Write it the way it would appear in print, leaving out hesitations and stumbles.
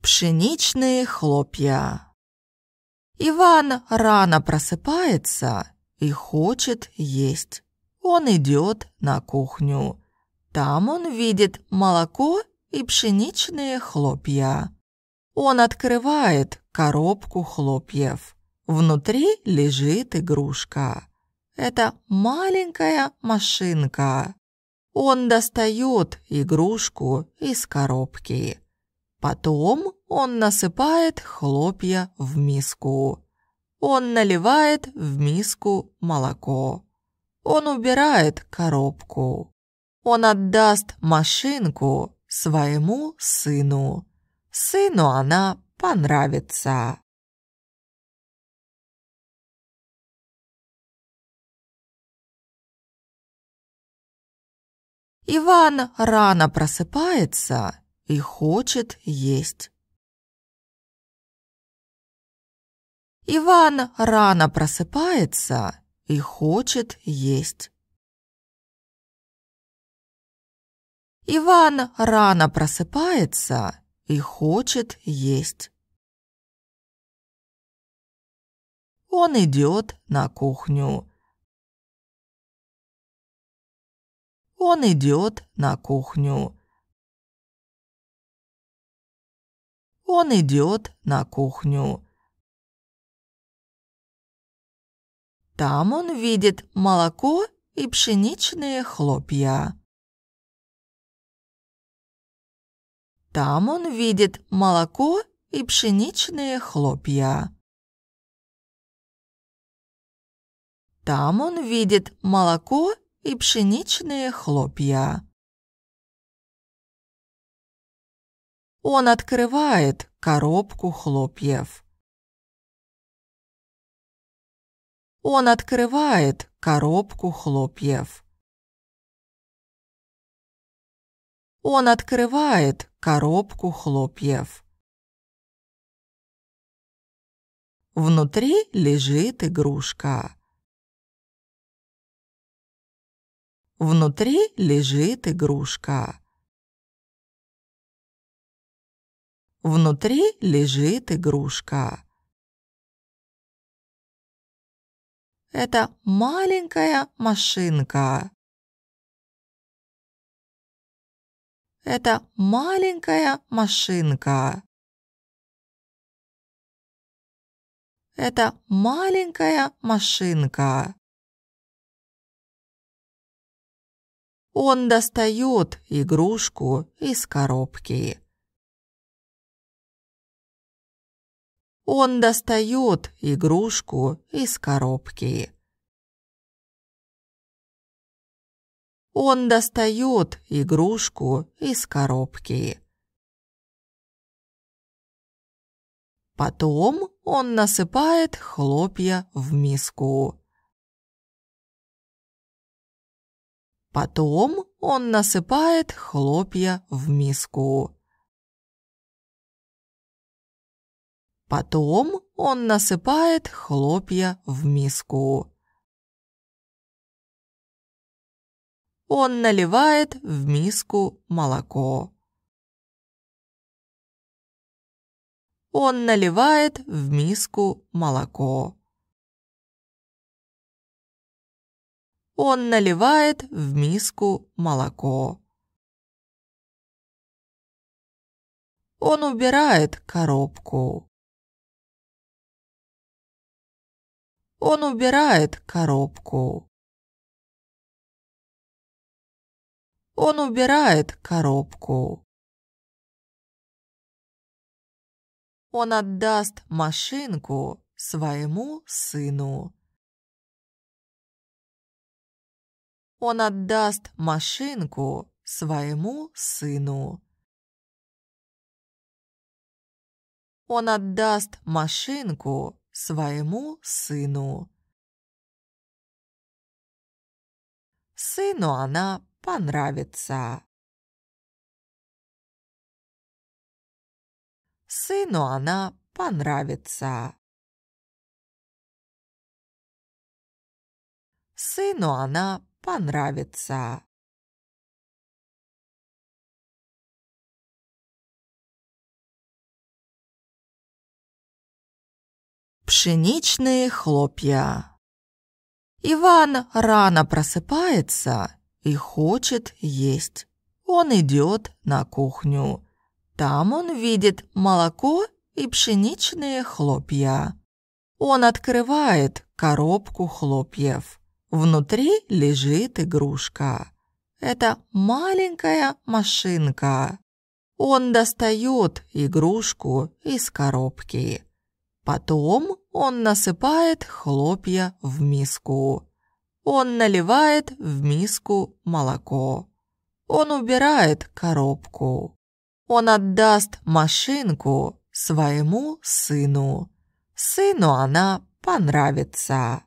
пшеничные хлопья. Иван рано просыпается и хочет есть. Он идет на кухню. Там он видит молоко и пшеничные хлопья. Он открывает коробку хлопьев. Внутри лежит игрушка. Это маленькая машинка. Он достает игрушку из коробки. Потом он насыпает хлопья в миску. Он наливает в миску молоко. Он убирает коробку. Он отдаст машинку своему сыну. Сыну она понравится. Иван рано просыпается и хочет есть. Иван рано просыпается и хочет есть. Иван рано просыпается и хочет есть. Он идет на кухню. Он идет на кухню. Он идет на кухню. Там он видит молоко и пшеничные хлопья. Там он видит молоко и пшеничные хлопья. Там он видит молоко и пшеничные хлопья. Он открывает коробку хлопьев. Он открывает коробку хлопьев. Он открывает коробку хлопьев. Внутри лежит игрушка. Внутри лежит игрушка. Внутри лежит игрушка. Это маленькая машинка. Это маленькая машинка. Это маленькая машинка. Он достает игрушку из коробки. Он достает игрушку из коробки. Он достает игрушку из коробки. Потом он насыпает хлопья в миску. Потом он насыпает хлопья в миску. Потом он насыпает хлопья в миску. Он наливает в миску молоко. Он наливает в миску молоко. Он наливает в миску молоко. Он убирает коробку. Он убирает коробку. Он убирает коробку. Он отдаст машинку своему сыну. Он отдаст машинку своему сыну. Он отдаст машинку своему сыну. Сыну она понравится. Сыну она понравится. Сыну она понравится. пшеничные хлопья. Иван рано просыпается и хочет есть. Он идет на кухню. Там он видит молоко и пшеничные хлопья. Он открывает коробку хлопьев. Внутри лежит игрушка. Это маленькая машинка. Он достает игрушку из коробки. Потом он насыпает хлопья в миску. Он наливает в миску молоко. Он убирает коробку. Он отдаст машинку своему сыну. Сыну она понравится.